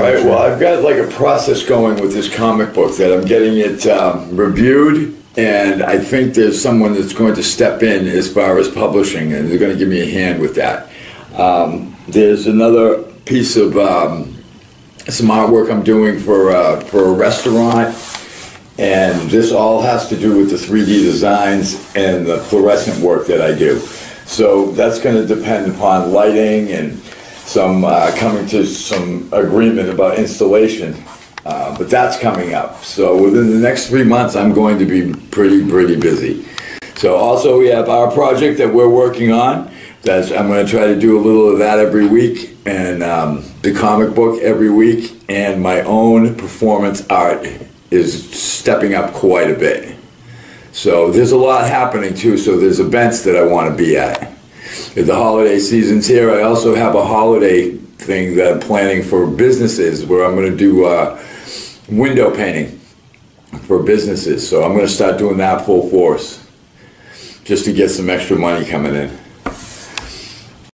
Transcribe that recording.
All right, well, I've got like a process going with this comic book that I'm getting it reviewed, and I think there's someone that's going to step in as far as publishing, and they're going to give me a hand with that. There's another piece of some artwork I'm doing for a restaurant, and this all has to do with the 3D designs and the fluorescent work that I do. So that's going to depend upon lighting and some coming to some agreement about installation, but that's coming up. So within the next 3 months, I'm going to be pretty busy. So also we have our project that we're working on. That's, I'm going to try to do a little of that every week, and the comic book every week, and my own performance art is stepping up quite a bit. So there's a lot happening too, so there's events that I want to be at. If the holiday season's here, I also have a holiday thing that I'm planning for businesses where I'm going to do window painting for businesses. So I'm going to start doing that full force just to get some extra money coming in.